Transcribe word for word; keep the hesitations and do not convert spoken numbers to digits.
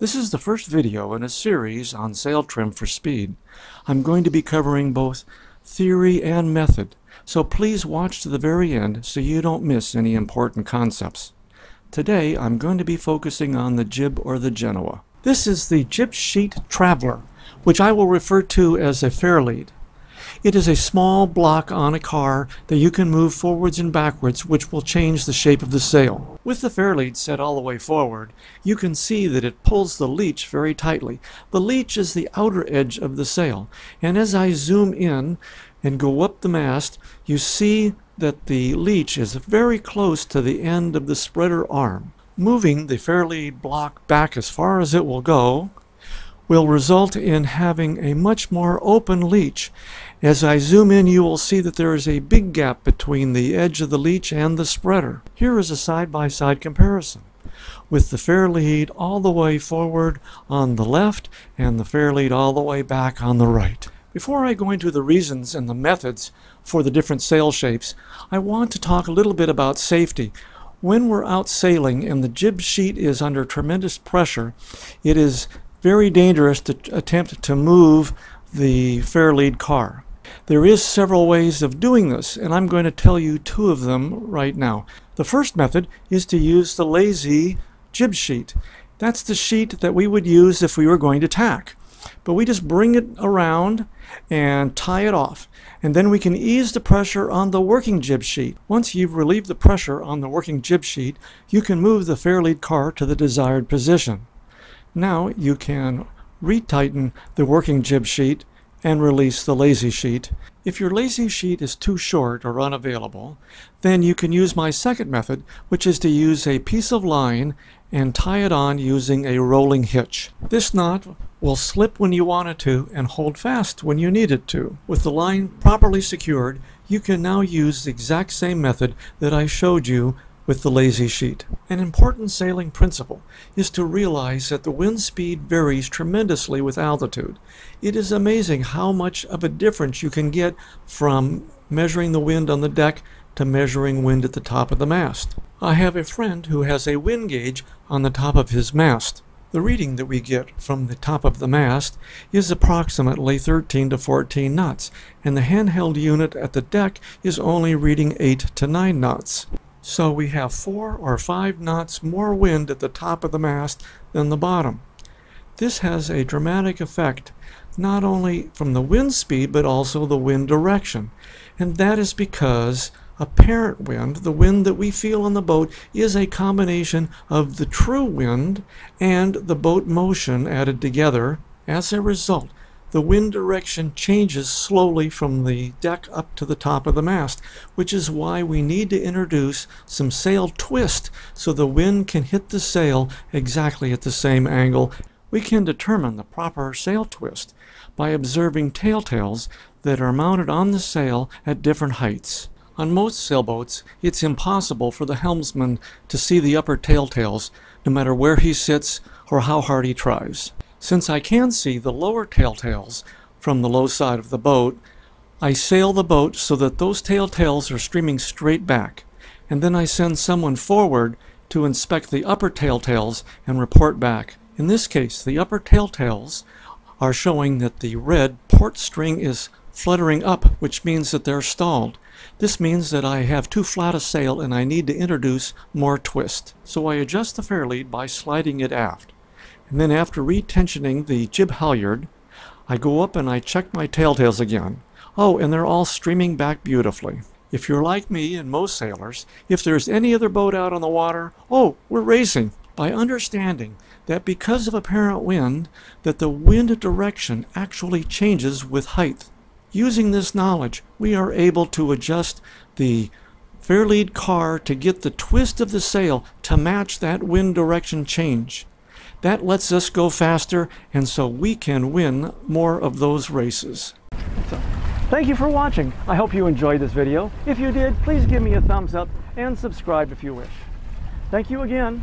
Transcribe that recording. This is the first video in a series on sail trim for speed. I'm going to be covering both theory and method, so please watch to the very end so you don't miss any important concepts. Today I'm going to be focusing on the jib or the Genoa. This is the jib sheet traveler, which I will refer to as a Fairlead. It is a small block on a car that you can move forwards and backwards, which will change the shape of the sail. With the Fairlead set all the way forward, you can see that it pulls the leech very tightly. The leech is the outer edge of the sail, and as I zoom in and go up the mast, you see that the leech is very close to the end of the spreader arm. Moving the Fairlead block back as far as it will go will result in having a much more open leech. As I zoom in, you will see that there is a big gap between the edge of the leech and the spreader. Here is a side-by-side comparison, with the Fairlead all the way forward on the left and the Fairlead all the way back on the right. Before I go into the reasons and the methods for the different sail shapes, I want to talk a little bit about safety. When we're out sailing and the jib sheet is under tremendous pressure, it is very dangerous to attempt to move the Fairlead car. There is several ways of doing this, and I'm going to tell you two of them right now. The first method is to use the lazy jib sheet. That's the sheet that we would use if we were going to tack. But we just bring it around and tie it off, and then we can ease the pressure on the working jib sheet. Once you've relieved the pressure on the working jib sheet, you can move the Fairlead car to the desired position. Now you can retighten the working jib sheet and release the lazy sheet. If your lazy sheet is too short or unavailable, then you can use my second method, which is to use a piece of line and tie it on using a rolling hitch. This knot will slip when you want it to and hold fast when you need it to. With the line properly secured, you can now use the exact same method that I showed you with the lazy sheet. An important sailing principle is to realize that the wind speed varies tremendously with altitude. It is amazing how much of a difference you can get from measuring the wind on the deck to measuring wind at the top of the mast. I have a friend who has a wind gauge on the top of his mast. The reading that we get from the top of the mast is approximately thirteen to fourteen knots, and the handheld unit at the deck is only reading eight to nine knots. So we have four or five knots more wind at the top of the mast than the bottom. This has a dramatic effect, not only from the wind speed, but also the wind direction. And that is because apparent wind, the wind that we feel on the boat, is a combination of the true wind and the boat motion added together. As a result, the wind direction changes slowly from the deck up to the top of the mast, which is why we need to introduce some sail twist so the wind can hit the sail exactly at the same angle. We can determine the proper sail twist by observing telltales that are mounted on the sail at different heights. On most sailboats, it's impossible for the helmsman to see the upper telltales, no matter where he sits or how hard he tries. Since I can see the lower telltales from the low side of the boat, I sail the boat so that those telltales are streaming straight back, and then I send someone forward to inspect the upper telltales and report back. In this case, the upper telltales are showing that the red port string is fluttering up, which means that they're stalled. This means that I have too flat a sail and I need to introduce more twist. So I adjust the Fairlead by sliding it aft. And then after retensioning the jib halyard, I go up and I check my telltales again. Oh, and they're all streaming back beautifully. If you're like me and most sailors, if there's any other boat out on the water, oh, we're racing. By understanding that because of apparent wind, that the wind direction actually changes with height. Using this knowledge, we are able to adjust the Fairlead car to get the twist of the sail to match that wind direction change. That lets us go faster, and so we can win more of those races. So, thank you for watching. I hope you enjoyed this video. If you did, please give me a thumbs up and subscribe if you wish. Thank you again.